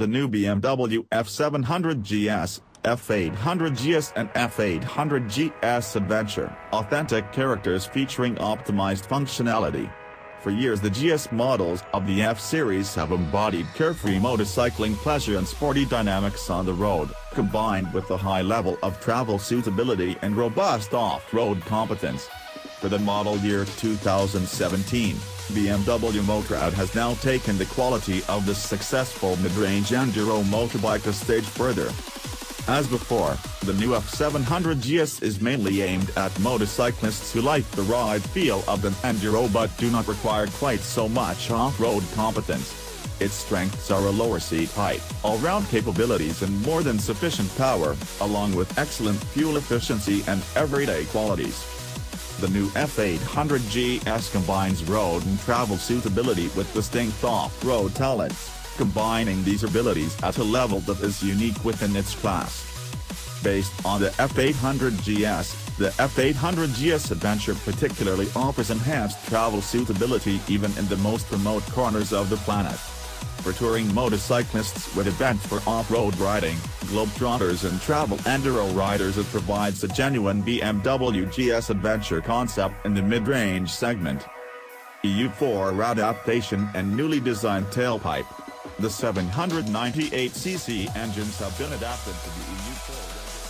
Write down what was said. the new BMW F700GS, F800GS and F800GS Adventure, authentic characters featuring optimized functionality. For years the GS models of the F-Series have embodied carefree motorcycling pleasure and sporty dynamics on the road, combined with the high level of travel suitability and robust off-road competence. For the model year 2017, BMW Motorrad has now taken the quality of the successful mid-range enduro motorbike a stage further. As before, the new F700GS is mainly aimed at motorcyclists who like the ride feel of an enduro but do not require quite so much off-road competence. Its strengths are a lower seat height, all-round capabilities and more than sufficient power, along with excellent fuel efficiency and everyday qualities. The new F800GS combines road and travel suitability with distinct off-road talents, combining these abilities at a level that is unique within its class. Based on the F800GS, the F800GS Adventure particularly offers enhanced travel suitability even in the most remote corners of the planet. For touring motorcyclists with a bent for off-road riding, globetrotters and travel enduro riders, it provides a genuine BMW GS Adventure concept in the mid-range segment. EU4 adaptation and newly designed tailpipe. The 798cc engines have been adapted to the EU4.